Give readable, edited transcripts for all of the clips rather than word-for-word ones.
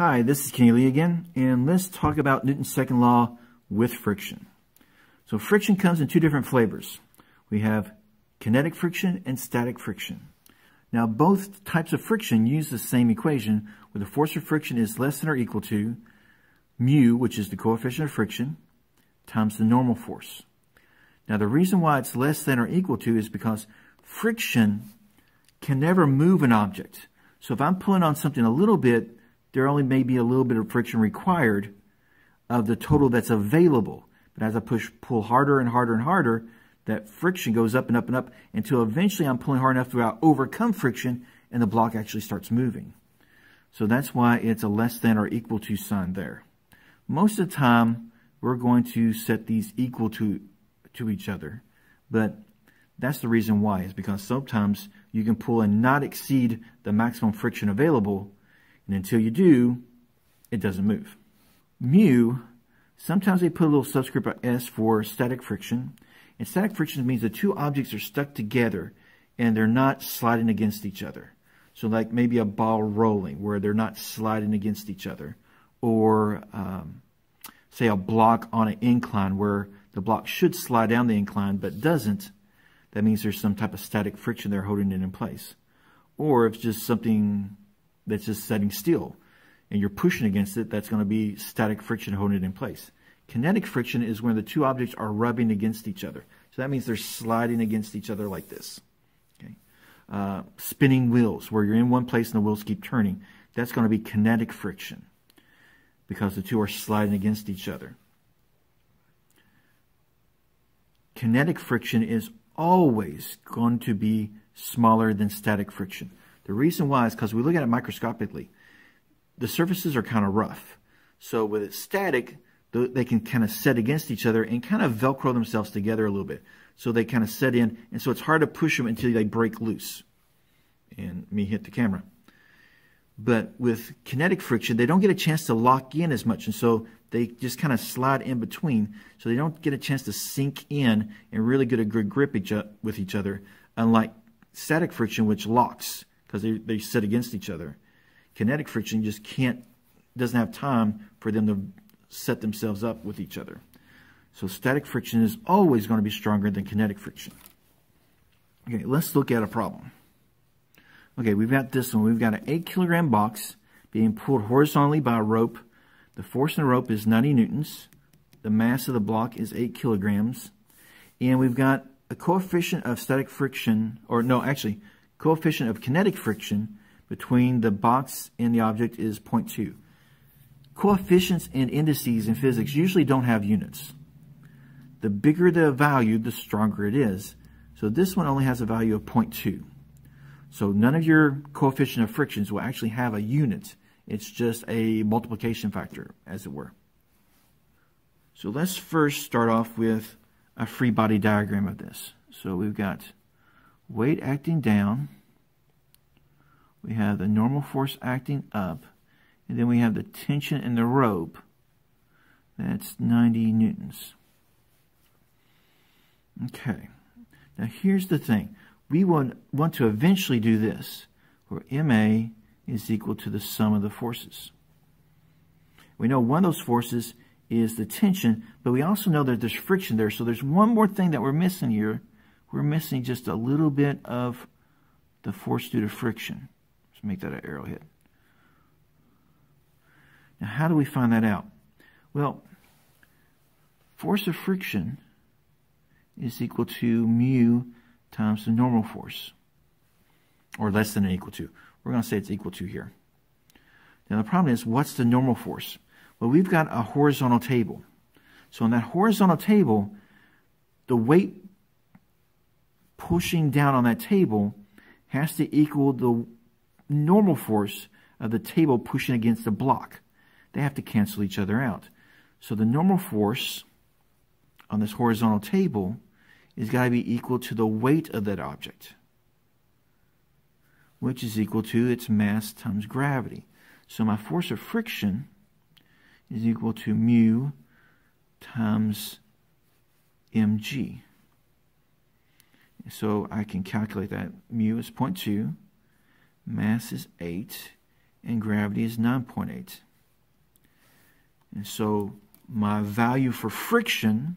Hi, this is Kenny Lee again, and let's talk about Newton's second law with friction. So friction comes in two different flavors. We have kinetic friction and static friction. Now both types of friction use the same equation where the force of friction is less than or equal to mu, which is the coefficient of friction, times the normal force. Now the reason why it's less than or equal to is because friction can never move an object. So if I'm pulling on something a little bit, there only may be a little bit of friction required of the total that's available. But as I pull harder and harder and harder, that friction goes up and up and up until eventually I'm pulling hard enough to overcome friction and the block actually starts moving. So that's why it's a less than or equal to sign there. Most of the time, we're going to set these equal to each other. But that's the reason why, is because sometimes you can pull and not exceed the maximum friction available. And until you do, it doesn't move. Mu, sometimes they put a little subscript S for static friction. And static friction means the two objects are stuck together and they're not sliding against each other. So like maybe a ball rolling where they're not sliding against each other. Or say a block on an incline where the block should slide down the incline but doesn't. That means there's some type of static friction there holding it in place. Or if it's just something that's just sitting still and you're pushing against it, that's going to be static friction holding it in place. Kinetic friction is when the two objects are rubbing against each other. So that means they're sliding against each other like this. Okay. Spinning wheels, where you're in one place and the wheels keep turning. That's going to be kinetic friction because the two are sliding against each other. Kinetic friction is always going to be smaller than static friction. The reason why is because we look at it microscopically. The surfaces are kind of rough. So with it static, they can kind of set against each other and kind of Velcro themselves together a little bit. So they kind of set in, and so it's hard to push them until they break loose. And me hit the camera. But with kinetic friction, they don't get a chance to lock in as much, and so they just kind of slide in between. So they don't get a chance to sink in and really get a good grip with each other, unlike static friction, which locks, because they sit against each other. Kinetic friction just doesn't have time for them to set themselves up with each other. So static friction is always going to be stronger than kinetic friction. Okay, let's look at a problem. Okay, we've got this one. We've got an 8-kilogram box being pulled horizontally by a rope. The force in the rope is 90 newtons. The mass of the block is 8 kilograms. And we've got a coefficient of static friction, or no, actually, coefficient of kinetic friction between the box and the object is 0.2. Coefficients and indices in physics usually don't have units. The bigger the value, the stronger it is. So this one only has a value of 0.2. So none of your coefficient of frictions will actually have a unit. It's just a multiplication factor, as it were. So let's first start off with a free body diagram of this. So we've got weight acting down, we have the normal force acting up, and then we have the tension in the rope. That's 90 newtons. Okay, now here's the thing. We want to eventually do this, where MA is equal to the sum of the forces. We know one of those forces is the tension, but we also know that there's friction there, so there's one more thing that we're missing here. We're missing just a little bit of the force due to friction. Let's make that an arrowhead. Now, how do we find that out? Well, force of friction is equal to mu times the normal force, or less than or equal to. We're going to say it's equal to here. Now, the problem is, what's the normal force? Well, we've got a horizontal table. So in that horizontal table, the weight pushing down on that table has to equal the normal force of the table pushing against the block. They have to cancel each other out. So the normal force on this horizontal table is got to be equal to the weight of that object, which is equal to its mass times gravity. So my force of friction is equal to mu times mg. So I can calculate that. Mu is 0.2, mass is 8, and gravity is 9.8. And so my value for friction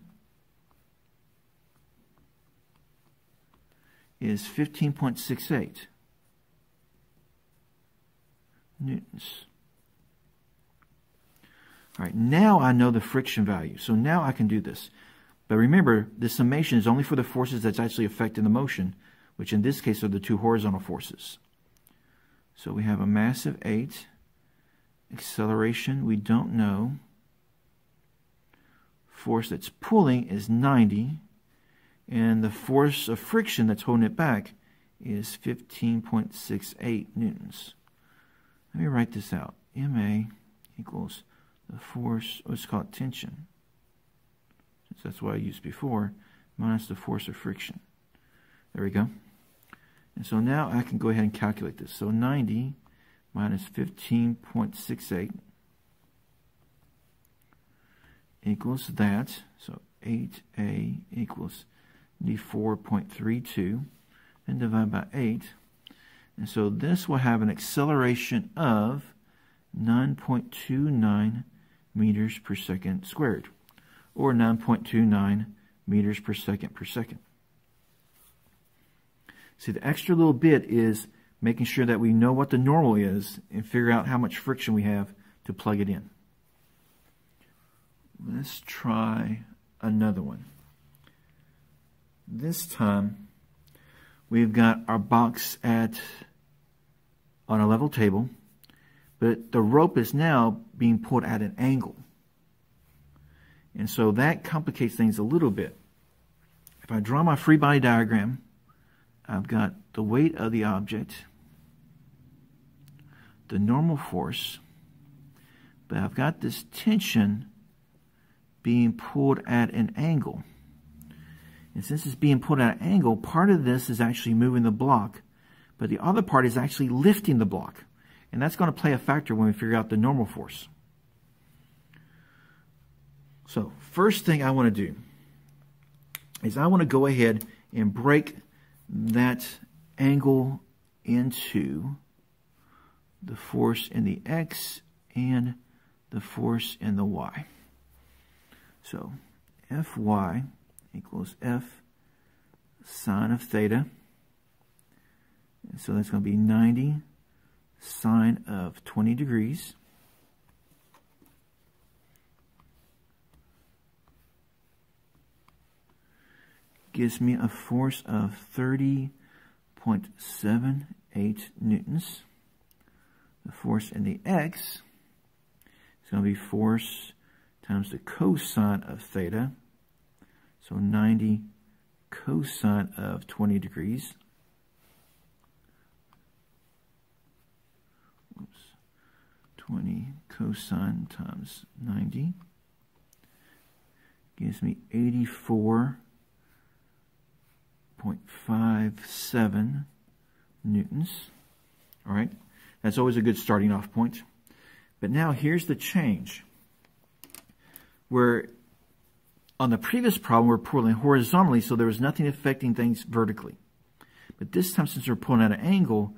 is 15.68 newtons. All right, now I know the friction value, so now I can do this. But remember, this summation is only for the forces that's actually affecting the motion, which in this case are the two horizontal forces. So we have a mass of 8, acceleration we don't know, force that's pulling is 90, and the force of friction that's holding it back is 15.68 newtons. Let me write this out. MA equals the force, let's call it tension, since that's what I used before, minus the force of friction. There we go. And so now I can go ahead and calculate this. So 90 minus 15.68 equals that. So 8A equals 94.32 and divide by 8. And so this will have an acceleration of 9.29 meters per second squared, or 9.29 meters per second per second. See, the extra little bit is making sure that we know what the normal is and figure out how much friction we have to plug it in. Let's try another one. This time, we've got our box on a level table, but the rope is now being pulled at an angle. And so that complicates things a little bit. If I draw my free body diagram, I've got the weight of the object, the normal force, but I've got this tension being pulled at an angle. And since it's being pulled at an angle, part of this is actually moving the block, but the other part is actually lifting the block. And that's going to play a factor when we figure out the normal force. So first thing I want to do is I want to go ahead and break that angle into the force in the X and the force in the Y. So Fy equals F sine of theta. And so that's going to be 90 sine of 20 degrees. Gives me a force of 30.78 newtons. The force in the X is going to be force times the cosine of theta, so 90 cosine of 20 degrees. Oops, 20 cosine times 90 gives me 84.57 newtons. All right, that's always a good starting off point. But now here's the change. Where on the previous problem, we're pulling horizontally, so there was nothing affecting things vertically. But this time, since we're pulling at an angle,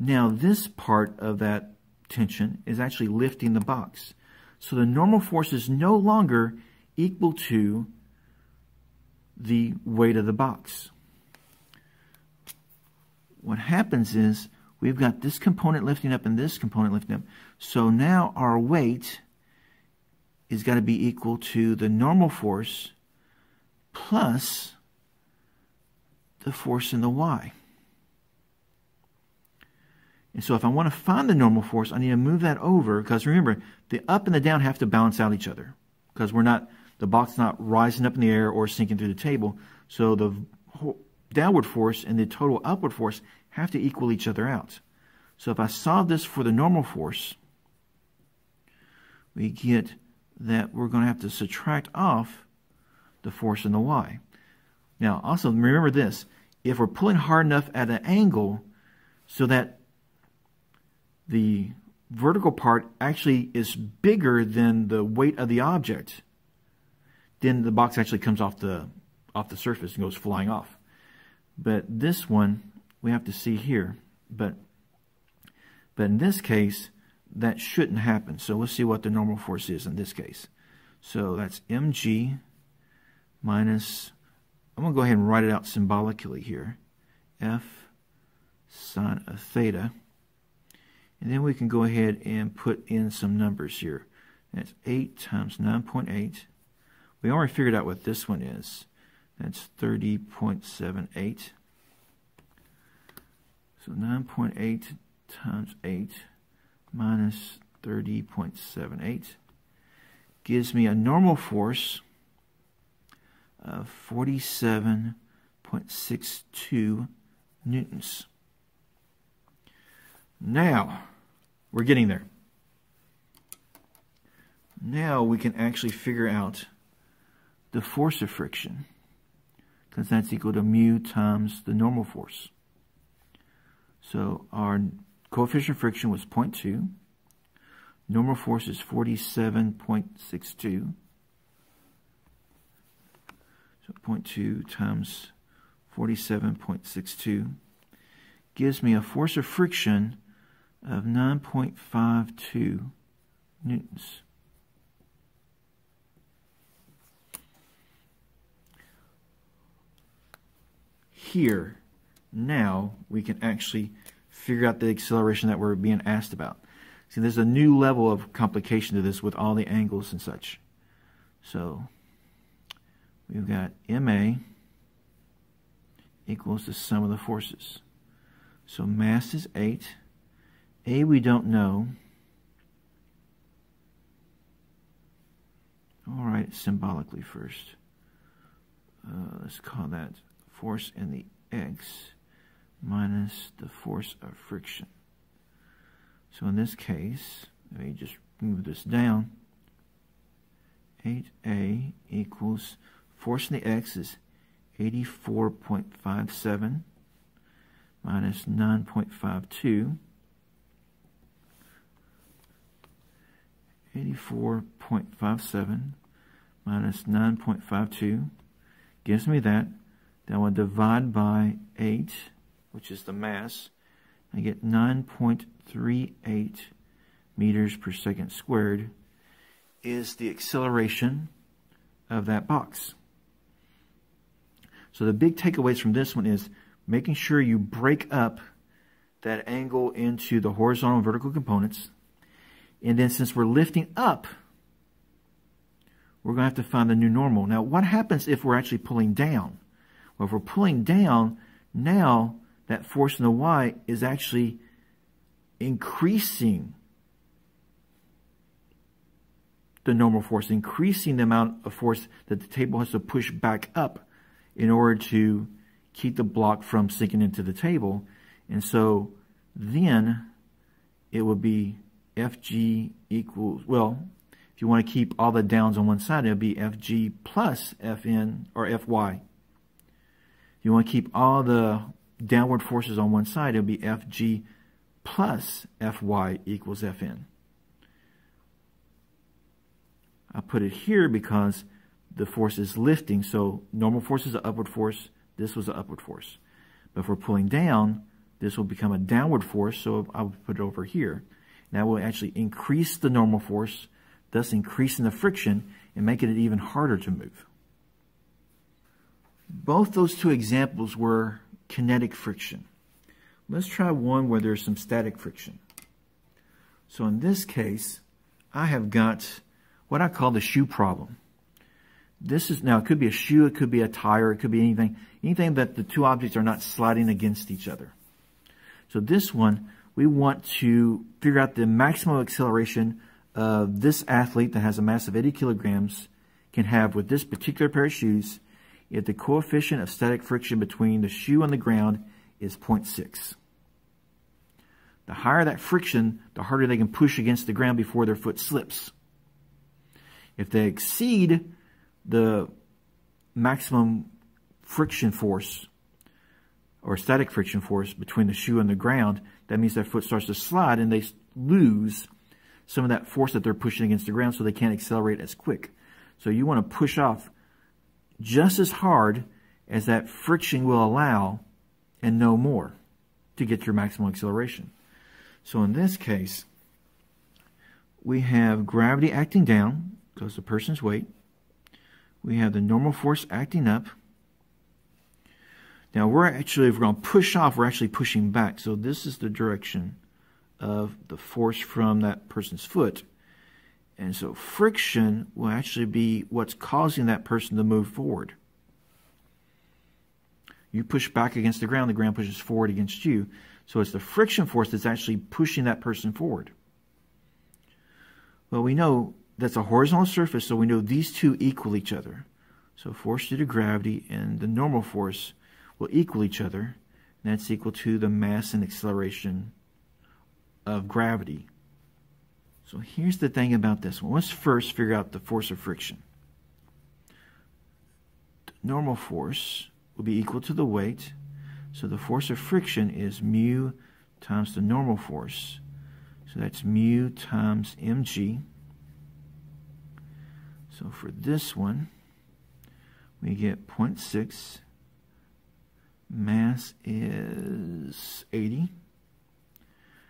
now this part of that tension is actually lifting the box. So the normal force is no longer equal to the weight of the box. What happens is we've got this component lifting up and this component lifting up. So now our weight is got to be equal to the normal force plus the force in the Y. And so if I want to find the normal force, I need to move that over, because remember, the up and the down have to balance out each other, because we're not, the box is not rising up in the air or sinking through the table. So the downward force and the total upward force have to equal each other out. So if I solve this for the normal force, we get that we're going to have to subtract off the force in the Y. Now, also remember this, if we're pulling hard enough at an angle so that the vertical part actually is bigger than the weight of the object, then the box actually comes off the surface and goes flying off. But this one, we have to see here. But in this case, that shouldn't happen. So let's see what the normal force is in this case. So that's mg minus, I'm going to go ahead and write it out symbolically here, F sine of theta. And then we can go ahead and put in some numbers here. That's 8 times 9.8. We already figured out what this one is. That's 30.78. So 9.8 times 8 minus 30.78 gives me a normal force of 47.62 newtons. Now, we're getting there. Now we can actually figure out the force of friction, because that's equal to mu times the normal force. So our coefficient of friction was 0.2. Normal force is 47.62. So 0.2 times 47.62 gives me a force of friction of 9.52 newtons. Here, now, we can actually figure out the acceleration that we're being asked about. See, there's a new level of complication to this with all the angles and such. So, we've got MA equals the sum of the forces. So mass is 8. A we don't know. All right, symbolically first. Let's call that force in the x minus the force of friction. So in this case, let me just move this down. 8A equals force in the x is 84.57 minus 9.52. 84.57 minus 9.52 gives me that. Then I want to divide by 8, which is the mass. I get 9.38 meters per second squared is the acceleration of that box. So the big takeaways from this one is making sure you break up that angle into the horizontal and vertical components. And then since we're lifting up, we're going to have to find the new normal. Now, what happens if we're actually pulling down? Well, if we're pulling down, now that force in the y is actually increasing the normal force, increasing the amount of force that the table has to push back up in order to keep the block from sinking into the table. And so then it would be FG equals, well, if you want to keep all the downs on one side, it would be FG plus FN or FY. You want to keep all the downward forces on one side, it'll be FG plus FY equals FN. I put it here because the force is lifting, so normal force is an upward force, this was an upward force. But if we're pulling down, this will become a downward force, so I'll put it over here. And that will actually increase the normal force, thus increasing the friction and making it even harder to move. Both those two examples were kinetic friction. Let's try one where there's some static friction. So in this case, I have got what I call the shoe problem. This is, now it could be a shoe, it could be a tire, it could be anything that the two objects are not sliding against each other. So this one, we want to figure out the maximum acceleration of this athlete that has a mass of 80 kilograms can have with this particular pair of shoes if the coefficient of static friction between the shoe and the ground is 0.6. The higher that friction, the harder they can push against the ground before their foot slips. If they exceed the maximum friction force or static friction force between the shoe and the ground, that means their foot starts to slide and they lose some of that force that they're pushing against the ground, so they can't accelerate as quick. So you want to push off just as hard as that friction will allow and no more to get your maximum acceleration. So in this case, we have gravity acting down because the person's weight. We have the normal force acting up. Now we're actually, if we're going to push off, we're actually pushing back. So this is the direction of the force from that person's foot. And so friction will actually be what's causing that person to move forward. You push back against the ground pushes forward against you. So it's the friction force that's actually pushing that person forward. Well, we know that's a horizontal surface, so we know these two equal each other. So force due to gravity and the normal force will equal each other. And that's equal to the mass and acceleration of gravity. So here's the thing about this one. Let's first figure out the force of friction. The normal force will be equal to the weight. So the force of friction is mu times the normal force. So that's mu times mg. So for this one, we get 0.6. Mass is 80.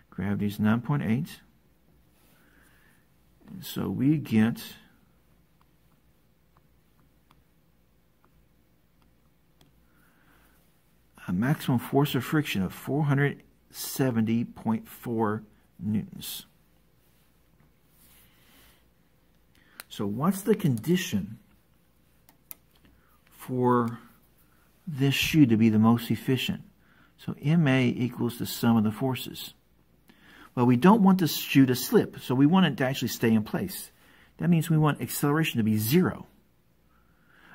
Gravity is 9.8. So we get 1 maximum force of friction of 470.4 newtons. So what's the condition for this shoe to be the most efficient? So MA equals the sum of the forces. Well, we don't want the shoe to slip, so we want it to actually stay in place. That means we want acceleration to be 0.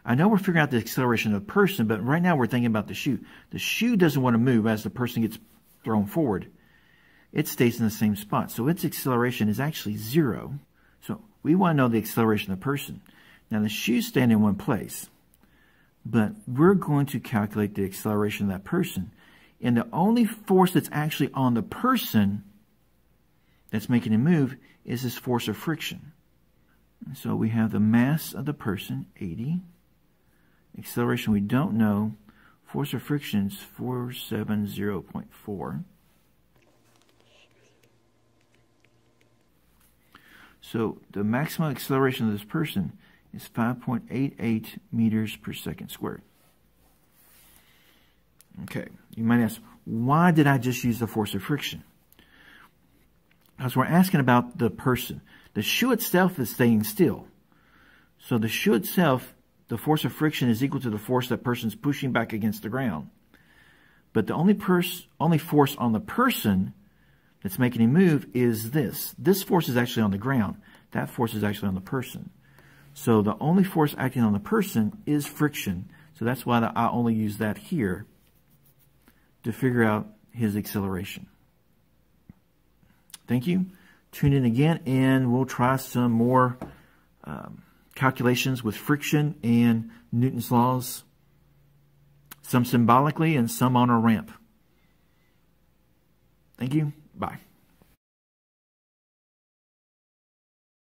I know we're figuring out the acceleration of the person, but right now we're thinking about the shoe. The shoe doesn't want to move as the person gets thrown forward. It stays in the same spot, so its acceleration is actually 0. So we want to know the acceleration of the person. Now the shoe's staying in one place, but we're going to calculate the acceleration of that person. And the only force that's actually on the person that's making him move is this force of friction. So we have the mass of the person, 80. Acceleration we don't know. Force of friction is 470.4. So the maximum acceleration of this person is 5.88 meters per second squared. Okay, you might ask, why did I just use the force of friction? Because we're asking about the person. The shoe itself is staying still. So the shoe itself, the force of friction is equal to the force that person's pushing back against the ground. But the only force on the person that's making him move is this. This force is actually on the ground. That force is actually on the person. So the only force acting on the person is friction. So that's why I only use that here to figure out his acceleration. Thank you. Tune in again, and we'll try some more calculations with friction and Newton's laws, some symbolically and some on a ramp. Thank you. Bye.